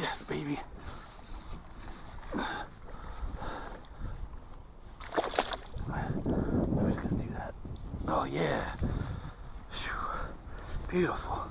Yes, baby. I was gonna do that. Oh yeah. Beautiful.